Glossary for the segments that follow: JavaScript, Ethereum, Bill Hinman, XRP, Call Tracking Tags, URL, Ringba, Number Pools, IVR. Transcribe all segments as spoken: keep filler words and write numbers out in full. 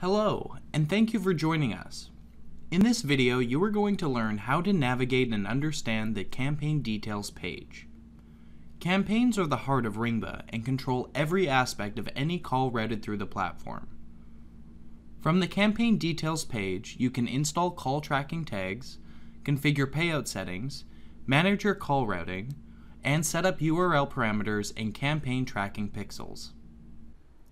Hello, and thank you for joining us. In this video, you are going to learn how to navigate and understand the Campaign Details page. Campaigns are the heart of Ringba and control every aspect of any call routed through the platform. From the Campaign Details page, you can install call tracking tags, configure payout settings, manage your call routing, and set up U R L parameters and campaign tracking pixels.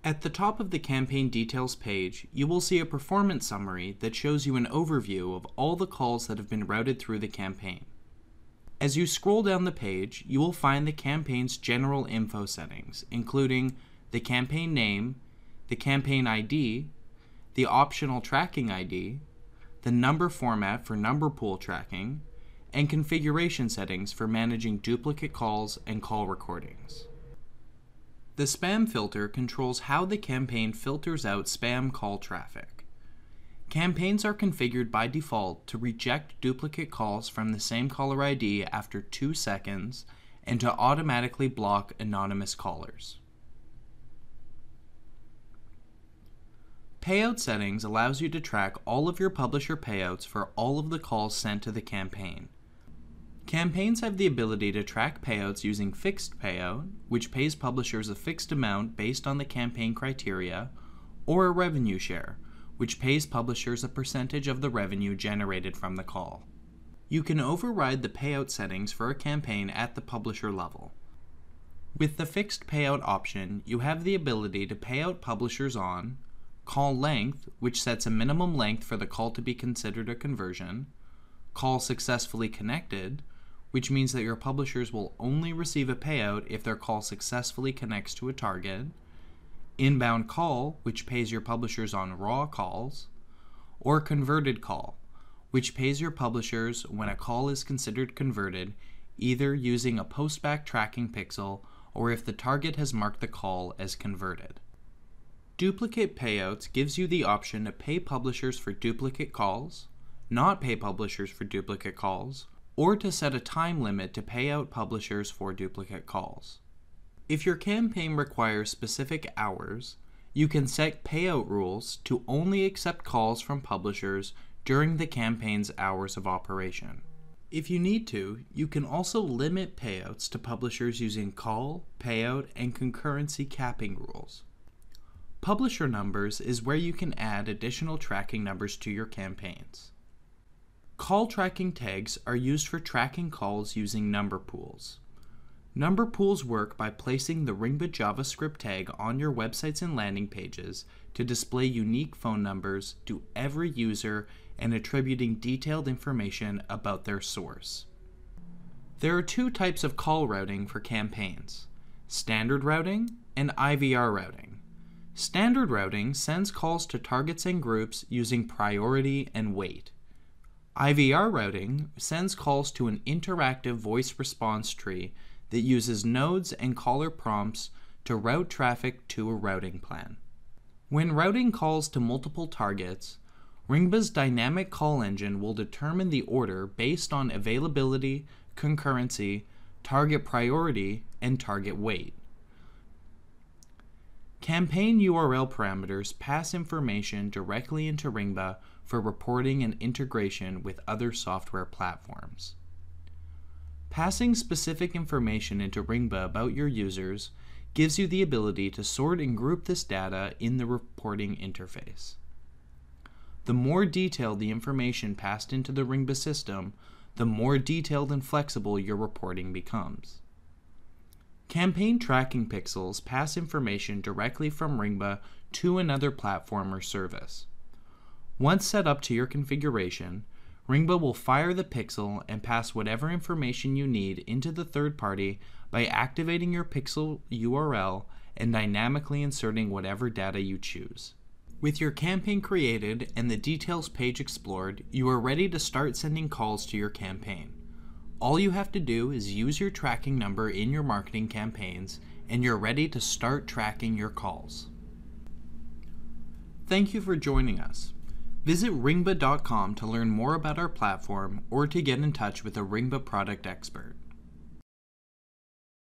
At the top of the Campaign Details page, you will see a performance summary that shows you an overview of all the calls that have been routed through the campaign. As you scroll down the page, you will find the campaign's general info settings, including the campaign name, the campaign I D, the optional tracking I D, the number format for number pool tracking, and configuration settings for managing duplicate calls and call recordings. The spam filter controls how the campaign filters out spam call traffic. Campaigns are configured by default to reject duplicate calls from the same caller I D after two seconds and to automatically block anonymous callers. Payout settings allows you to track all of your publisher payouts for all of the calls sent to the campaign. Campaigns have the ability to track payouts using fixed payout, which pays publishers a fixed amount based on the campaign criteria, or a revenue share, which pays publishers a percentage of the revenue generated from the call. You can override the payout settings for a campaign at the publisher level. With the fixed payout option, you have the ability to pay out publishers on call length, which sets a minimum length for the call to be considered a conversion, call successfully connected, which means that your publishers will only receive a payout if their call successfully connects to a target, inbound call, which pays your publishers on raw calls, or converted call, which pays your publishers when a call is considered converted, either using a postback tracking pixel or if the target has marked the call as converted. Duplicate payouts gives you the option to pay publishers for duplicate calls, not pay publishers for duplicate calls, or to set a time limit to pay out publishers for duplicate calls. If your campaign requires specific hours, you can set payout rules to only accept calls from publishers during the campaign's hours of operation. If you need to, you can also limit payouts to publishers using call, payout, and concurrency capping rules. Publisher numbers is where you can add additional tracking numbers to your campaigns. Call tracking tags are used for tracking calls using number pools. Number pools work by placing the Ringba JavaScript tag on your websites and landing pages to display unique phone numbers to every user and attributing detailed information about their source. There are two types of call routing for campaigns: standard routing and I V R routing. Standard routing sends calls to targets and groups using priority and weight. I V R routing sends calls to an interactive voice response tree that uses nodes and caller prompts to route traffic to a routing plan. When routing calls to multiple targets, Ringba's dynamic call engine will determine the order based on availability, concurrency, target priority, and target weight. Campaign U R L parameters pass information directly into Ringba for reporting and integration with other software platforms. Passing specific information into Ringba about your users gives you the ability to sort and group this data in the reporting interface. The more detailed the information passed into the Ringba system, the more detailed and flexible your reporting becomes. Campaign tracking pixels pass information directly from Ringba to another platform or service. Once set up to your configuration, Ringba will fire the pixel and pass whatever information you need into the third party by activating your pixel U R L and dynamically inserting whatever data you choose. With your campaign created and the details page explored, you are ready to start sending calls to your campaign. All you have to do is use your tracking number in your marketing campaigns, and you're ready to start tracking your calls. Thank you for joining us. Visit ringba dot com to learn more about our platform or to get in touch with a Ringba product expert.